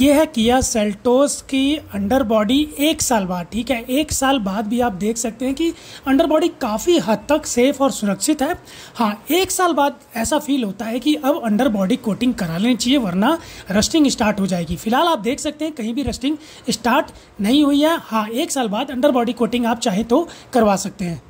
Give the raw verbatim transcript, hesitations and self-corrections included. ये है Kia Seltos की अंडर बॉडी एक साल बाद। ठीक है, एक साल बाद भी आप देख सकते हैं कि अंडर बॉडी काफ़ी हद तक सेफ़ और सुरक्षित है। हाँ, एक साल बाद ऐसा फील होता है कि अब अंडर बॉडी कोटिंग करा लेनी चाहिए वरना रस्टिंग स्टार्ट हो जाएगी। फिलहाल आप देख सकते हैं कहीं भी रस्टिंग स्टार्ट नहीं हुई है। हाँ, एक साल बाद अंडर बॉडी कोटिंग आप चाहे तो करवा सकते हैं।